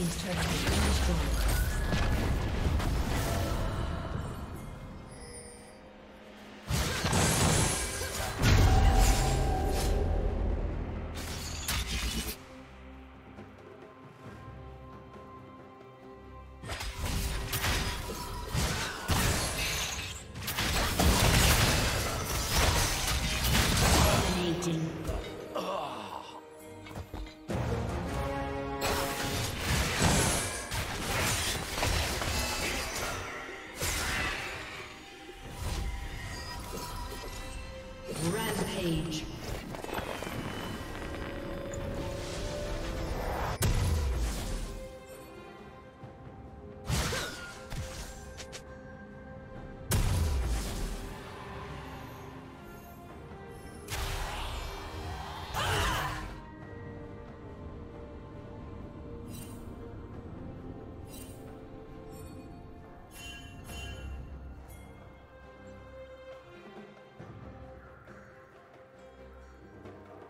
team's turret has been destroyed. Rampage.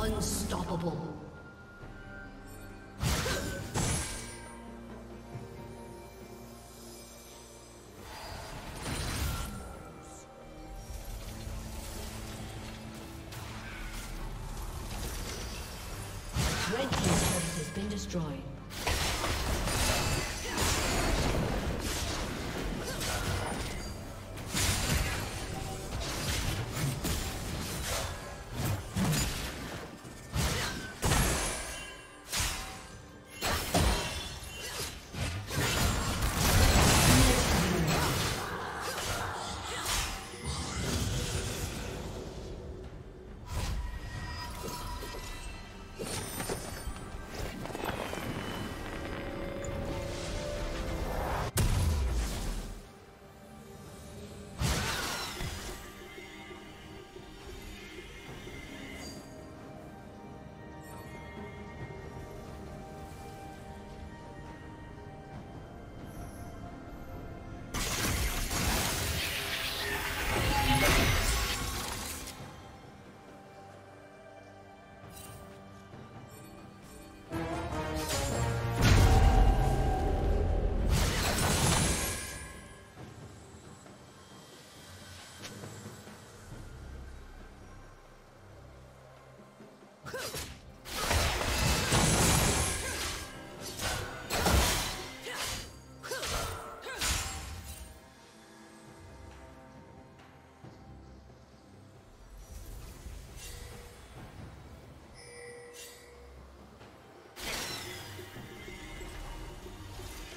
Unstoppable. Red team's turret has been destroyed.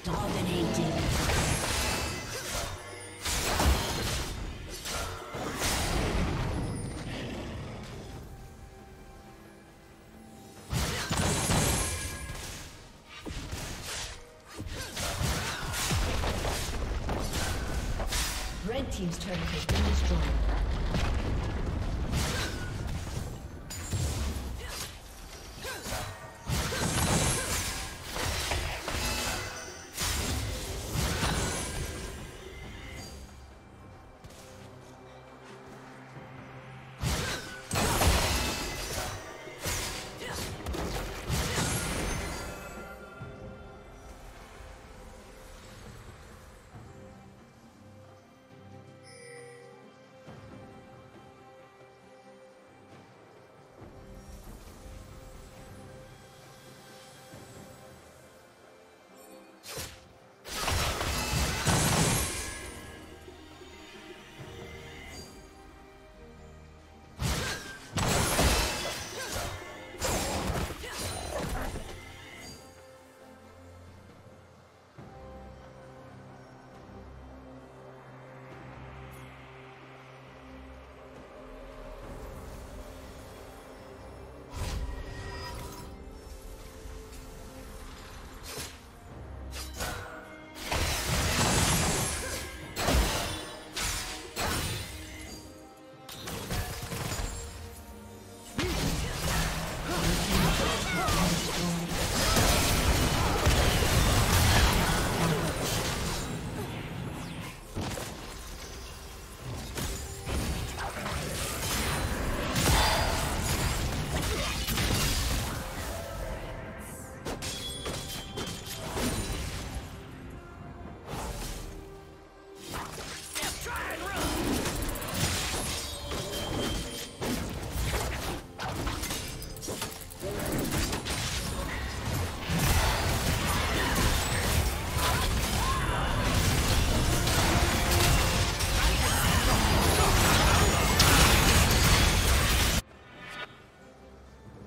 Dominating. Team's turret has been destroyed.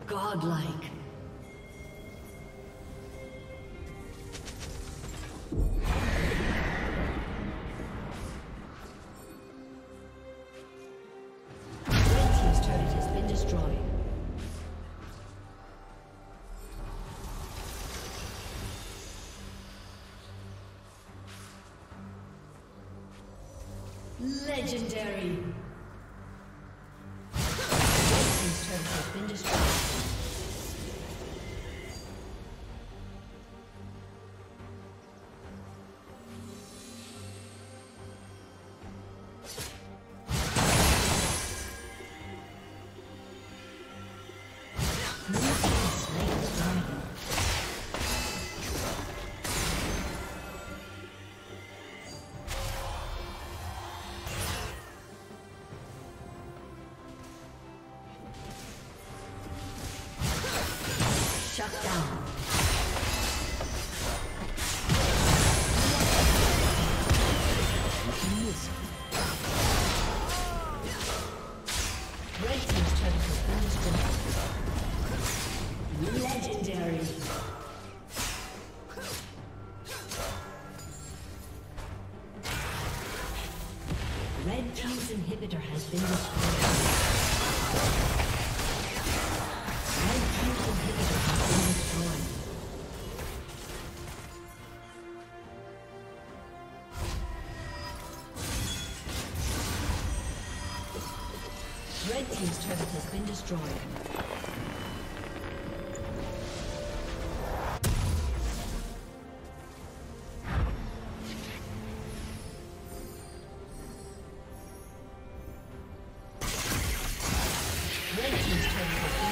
Godlike. Legendary. This turret has been destroyed. Shut down. Red team's turret has been destroyed. Legendary. Red team's inhibitor has been destroyed. Red team's turret has been destroyed. Red team's turret has been destroyed.